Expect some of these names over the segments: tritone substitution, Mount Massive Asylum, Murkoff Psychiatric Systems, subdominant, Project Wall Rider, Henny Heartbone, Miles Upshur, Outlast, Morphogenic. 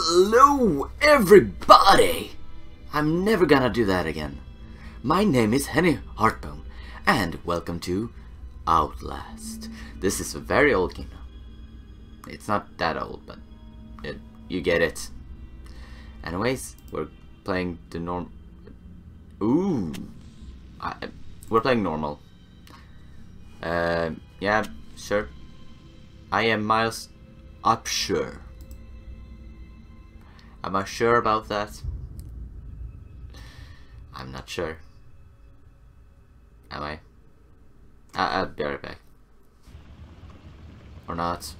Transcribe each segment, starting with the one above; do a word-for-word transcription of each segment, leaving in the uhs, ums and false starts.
Hello, everybody! I'm never gonna do that again. My name is Henny Heartbone, and welcome to Outlast. This is a very old game now. It's not that old, but it, you get it. Anyways, we're playing the norm... Ooh! I, we're playing normal. Uh, yeah, sure. I am Miles Upshur. Am I sure about that? I'm not sure. Am I? I I'll be right back. Or not.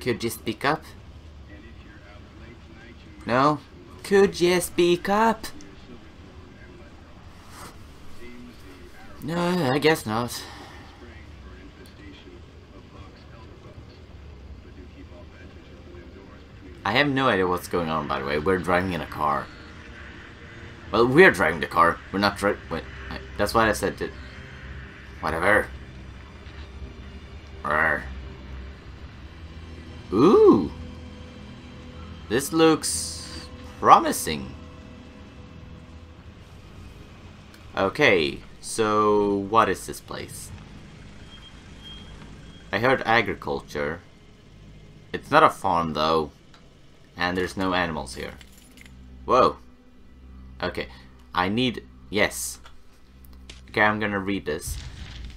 Could you speak up? No? Could you speak up? No, I guess not. I have no idea what's going on, by the way. We're driving in a car. Well, we're driving the car. We're not driving. Wait, I, that's why I said that. Whatever. Arr. Ooh! This looks promising. Okay. So, what is this place? I heard agriculture. It's not a farm, though. And there's no animals here. Whoa. Okay. I need... Yes. Okay, I'm gonna read this.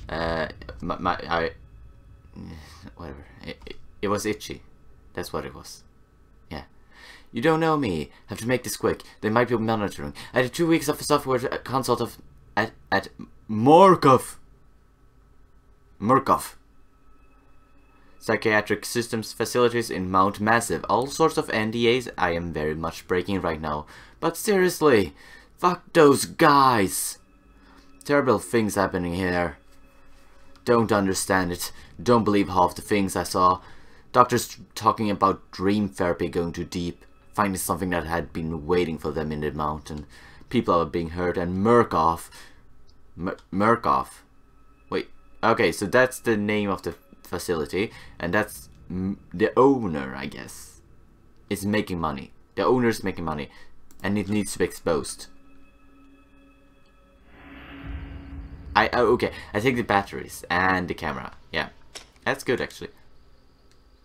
Uh, my... my I... Whatever. It, it, it was itchy. That's what it was. Yeah. You don't know me. Have to make this quick. They might be monitoring. I did two weeks of a software consult of... At, at Murkoff Murkoff Psychiatric Systems facilities in Mount Massive. All sorts of N D As I am very much breaking right now. But seriously, fuck those guys. Terrible things happening here. Don't understand it. Don't believe half the things I saw. Doctors talking about dream therapy going too deep. Finding something that had been waiting for them in the mountain. People are being hurt, and Murkoff, Mur Murkoff, wait, okay, so that's the name of the facility, and that's m the owner, I guess, is making money. The owner's making money, and it needs to be exposed. I, oh, okay, I take the batteries, and the camera, yeah, that's good, actually.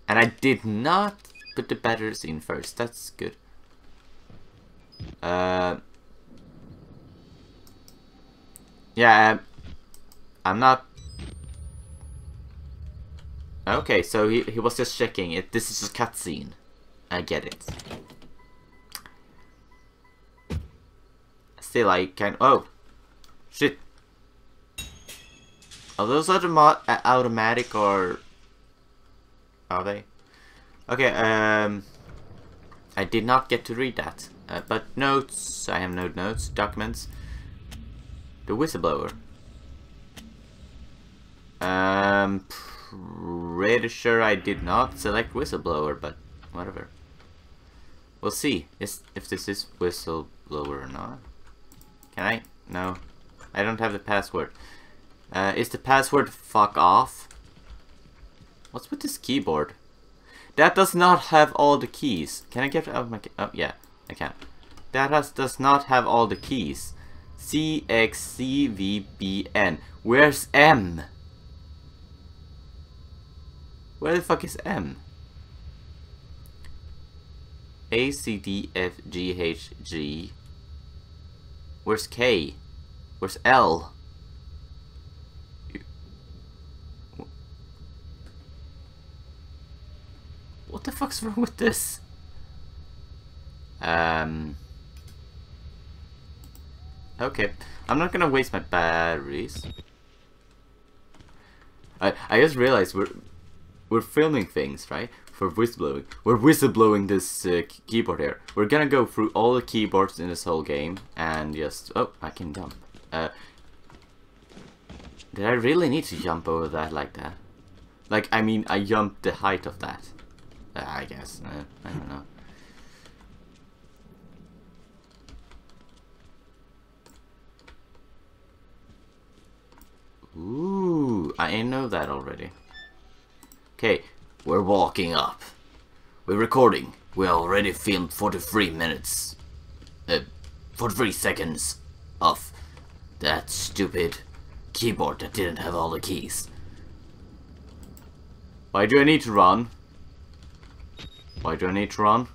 And I did not put the batteries in first, that's good. Uh... Yeah, I'm not... Okay, so he, he was just checking it. This is a cutscene. I get it. Still, I can... Oh! Shit! Are those automa automatic or... Are they? Okay, um... I did not get to read that. Uh, but notes... I have no notes. Documents. The whistleblower. Um, pretty sure I did not select whistleblower, but whatever. We'll see if this is whistleblower or not. Can I? No. I don't have the password. Uh, is the password fuck off? What's with this keyboard? That does not have all the keys. Can I get out of my... Oh, yeah. I can. That has, does not have all the keys. C X C V B N. Where's M? Where the fuck is M? A C D F G H G. Where's K? Where's L? What the fuck's wrong with this? Um. Okay, I'm not gonna waste my batteries. I I just realized we're we're filming things, right? For whistleblowing, we're whistleblowing this uh, keyboard here. We're gonna go through all the keyboards in this whole game and just oh, I can jump. Uh, did I really need to jump over that like that? Like I mean, I jumped the height of that. Uh, I guess uh, I don't know. Ooh, I didn't know that already. Okay, we're walking up. We're recording. We already filmed forty-three minutes. Uh, forty-three seconds of that stupid keyboard that didn't have all the keys. Why do I need to run? Why do I need to run?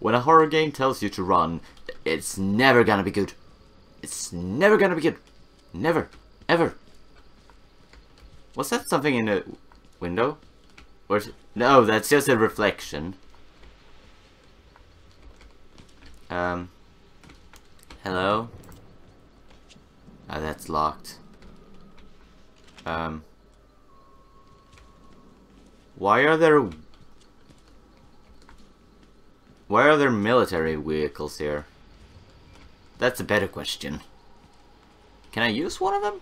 When a horror game tells you to run, it's never gonna be good. It's never gonna be good. Never. Ever. Was that something in the window? Or is it? No, that's just a reflection. Um. Hello? Ah, oh, that's locked. Um. Why are there... Why are there military vehicles here? That's a better question. Can I use one of them?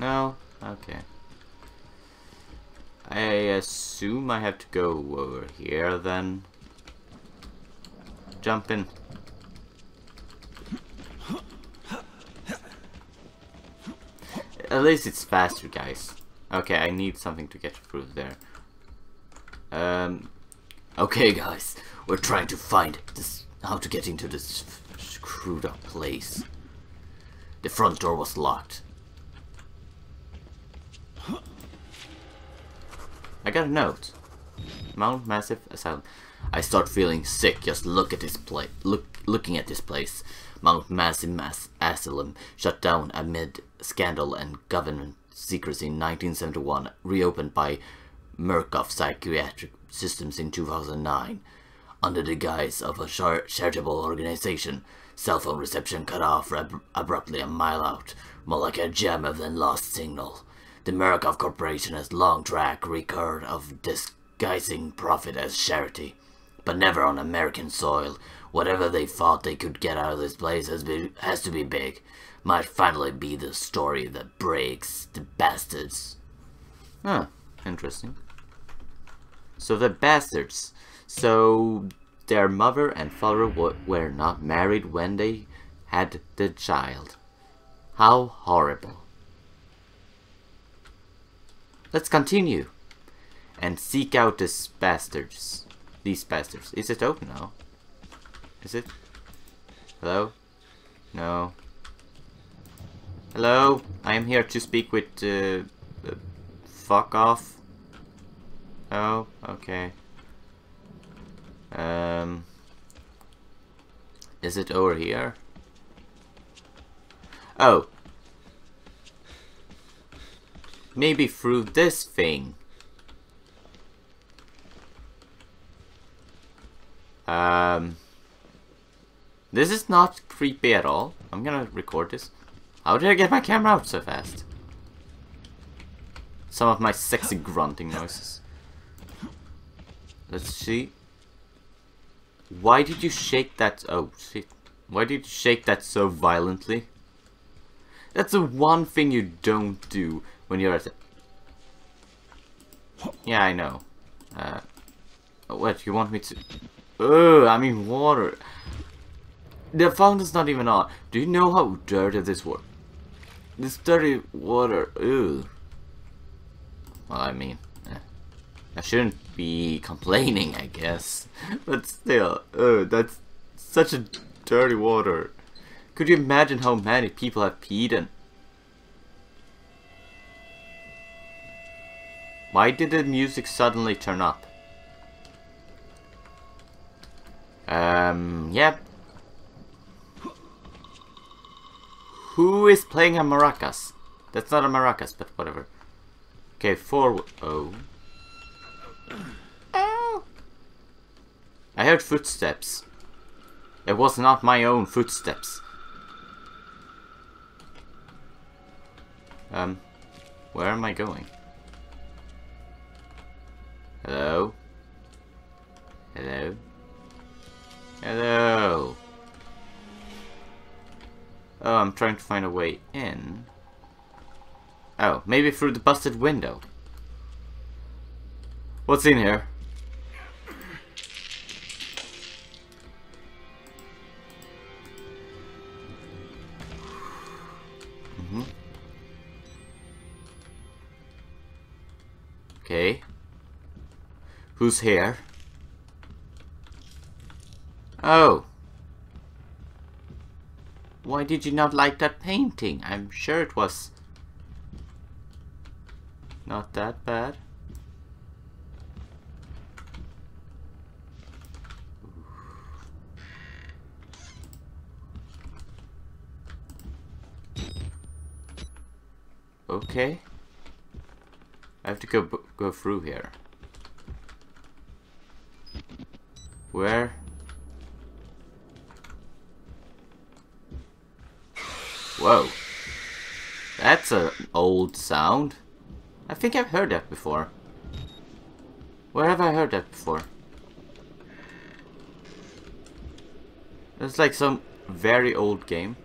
No? Okay. I assume I have to go over here then. Jump in. At least it's faster, guys. Okay, I need something to get through there. Um... Okay, guys, we're trying to find this, how to get into this screwed up place. The front door was locked. I got a note. Mount Massive Asylum. I start feeling sick. Just look at this place. Look, looking at this place. Mount Massive Mass Asylum shut down amid scandal and government secrecy in nineteen seventy-one. Reopened by Murkoff Psychiatric Systems in two thousand nine, under the guise of a char charitable organization. Cell phone reception cut off ab abruptly a mile out, more like a gem of then lost signal. The Murkoff Corporation has long track record of disguising profit as charity, but never on American soil. Whatever they thought they could get out of this place has, be has to be big. Might finally be the story that breaks the bastards. Huh, interesting. So the bastards. So their mother and father were not married when they had the child. How horrible. Let's continue and seek out these bastards. These bastards. Is it open now? Is it? Hello? No. Hello? I am here to speak with uh, uh, fuck off. Oh, okay. Um, is it over here? Oh. Maybe through this thing. Um, this is not creepy at all. I'm gonna record this. How did I get my camera out so fast? Some of my sexy grunting noises. Let's see. Why did you shake that? Oh shit! Why did you shake that so violently? That's the one thing you don't do when you're at. A... Yeah, I know. Uh, what you want me to? Oh, I mean water. The fountain's not even on. Do you know how dirty this water? This dirty water. Ooh. Well, I mean. I shouldn't be complaining, I guess, but still, uh, that's such a dirty water. Could you imagine how many people have peed in? Why did the music suddenly turn up? Um, yep. Who is playing a maracas? That's not a maracas, but whatever. Okay, forward. Oh. Oh. I heard footsteps. It was not my own footsteps. Um, where am I going? Hello? Hello? Hello? Oh, I'm trying to find a way in. Oh, maybe through the busted window. What's in here? Okay. Who's here? Oh. Why did you not like that painting? I'm sure it was not that bad. Okay. I have to go go through here. Where? Whoa. That's an old sound. I think I've heard that before. Where have I heard that before? It's like some very old game.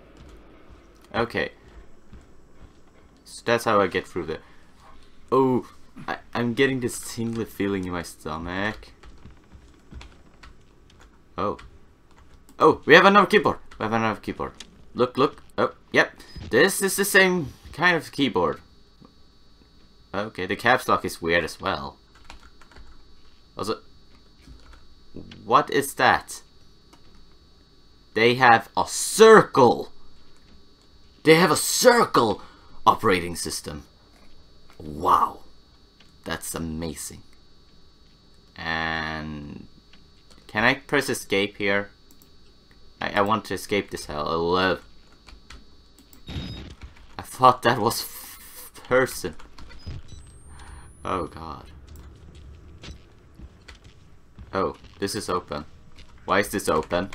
Okay. So that's how I get through there. Oh, I, I'm getting this tingly feeling in my stomach. Oh. Oh, we have another keyboard. We have another keyboard. Look, look. Oh, yep. This is the same kind of keyboard. Okay, the caps lock is weird as well. Also, what is that? They have a circle. They have a circle operating system. Wow. That's amazing. And can I press escape here? I, I want to escape this hell. I, I thought that was f person. Oh god. Oh, this is open. Why is this open?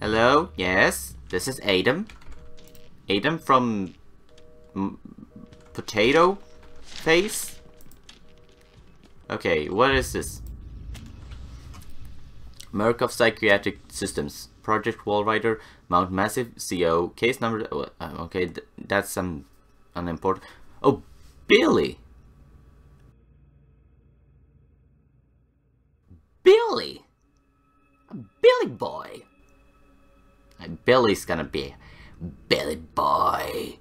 Hello? Yes? This is Adam. Adam from... M potato? Face? Okay, what is this? Murkoff Psychiatric Systems. Project Wall Rider. Mount Massive. C O. Case number... Okay, th that's some... Um, unimportant... Oh, Billy! Billy! Billy boy! Billy's gonna be Billy boy!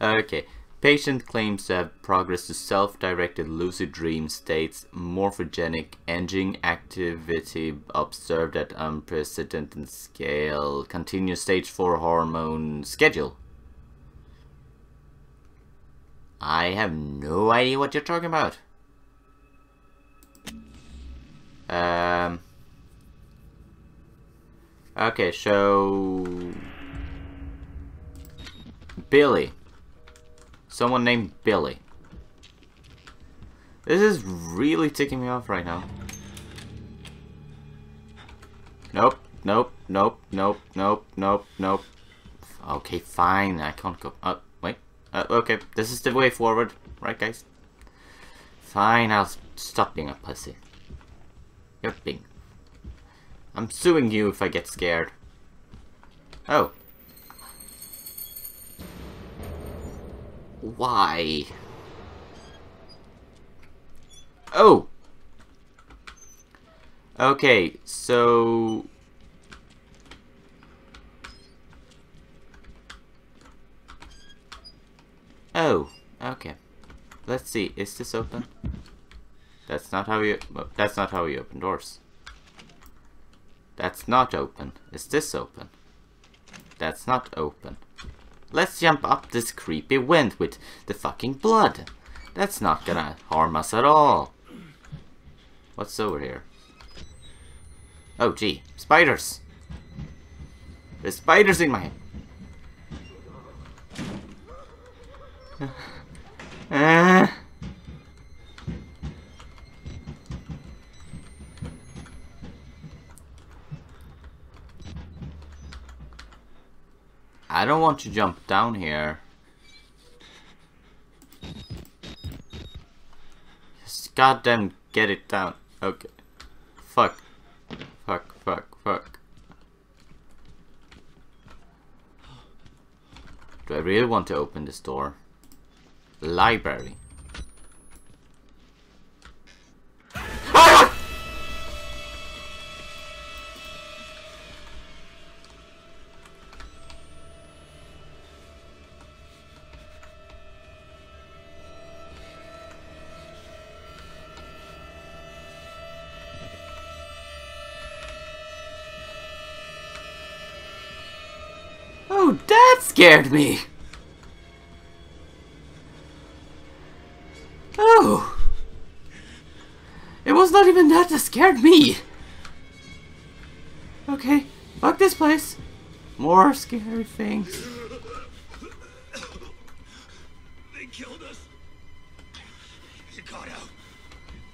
Okay. Patient claims to have progressed to self-directed lucid dream states. Morphogenic engine activity observed at unprecedented scale. Continuous stage four hormone schedule. I have no idea what you're talking about. Um. Okay, so... Billy. Someone named Billy. This is really ticking me off right now. Nope, nope, nope, nope, nope, nope, nope. Okay, fine, I can't go up. Uh, okay, this is the way forward, right guys? Fine, I'll stop being a pussy. You're being... I'm suing you if I get scared. Oh. Why? Oh! Okay, so... Oh, okay. Let's see. Is this open? That's not how you. That's not how you open doors. That's not open. Is this open? That's not open. Let's jump up this creepy wind with the fucking blood. That's not gonna harm us at all. What's over here? Oh, gee, spiders. There's spiders in my head. Uh. I don't want to jump down here. Just goddamn get it down. Okay. Fuck. Fuck, fuck, fuck. Do I really want to open this door? Library. Ah! Dude, that scared me! Oh! It was not even that that scared me! Okay, fuck this place. More scary things. They killed us. You got out.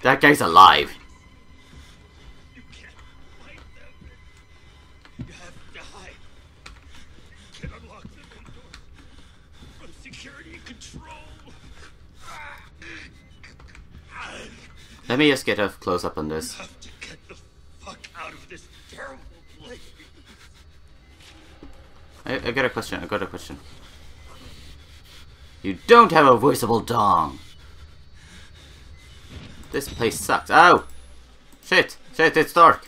That guy's alive. You can't fight them. You have to hide. You can unlock the windows from security control. Let me just get a close up on this. You have to get the fuck out of this terrible place. I, I got a question. I got a question. You don't have a voiceable dong. This place sucks. Ow! Shit! Shit! It's dark.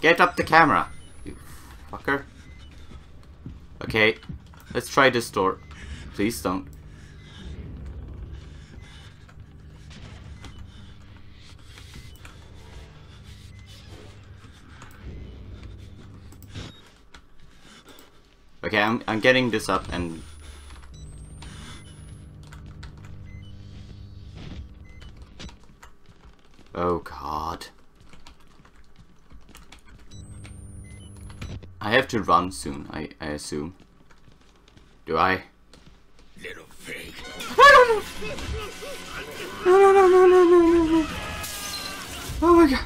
Get up the camera, you fucker. Okay, let's try this door. Please don't. Okay, I'm I'm getting this up and. Oh god. I have to run soon, I, I assume. Do I? Little pig. No, no, no, no, no, no, no, no. Oh my god.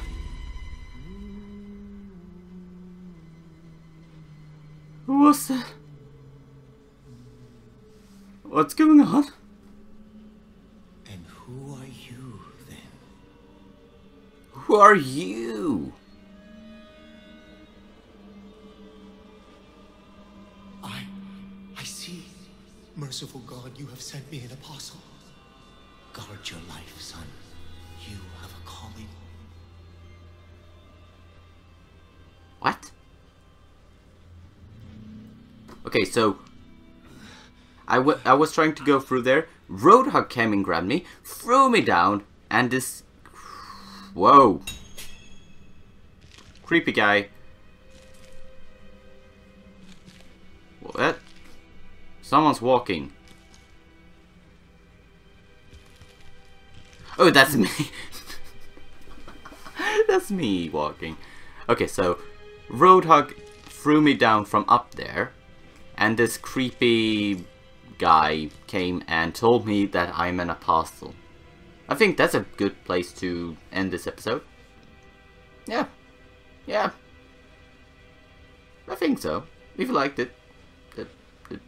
Who was that? What's going on? And who are you? Who are you? I... I see. Merciful God, you have sent me an apostle. Guard your life, son. You have a calling. What? Okay, so... I, w I was trying to go through there. Roadhog came and grabbed me, threw me down, and this... Whoa. Creepy guy. What? Well, someone's walking. Oh, that's me. That's me walking. Okay, so Roadhog threw me down from up there. And this creepy guy came and told me that I'm an apostle. I think that's a good place to end this episode. Yeah. Yeah. I think so. If you liked it. it, it.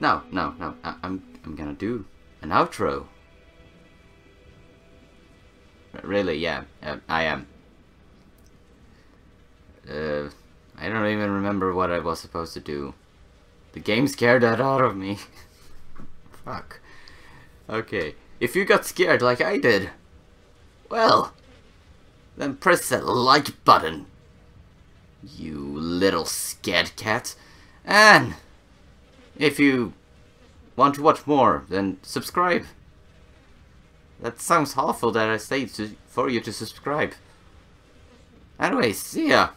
No, no, no. I, I'm, I'm gonna do an outro. Really, yeah. Uh, I am. Uh, I don't even remember what I was supposed to do. The game scared that out of me. Fuck. Okay. If you got scared like I did, well, then press that like button, you little scared cat. And if you want to watch more, then subscribe. That sounds awful that I stayed to, for you to subscribe. Anyway, see ya.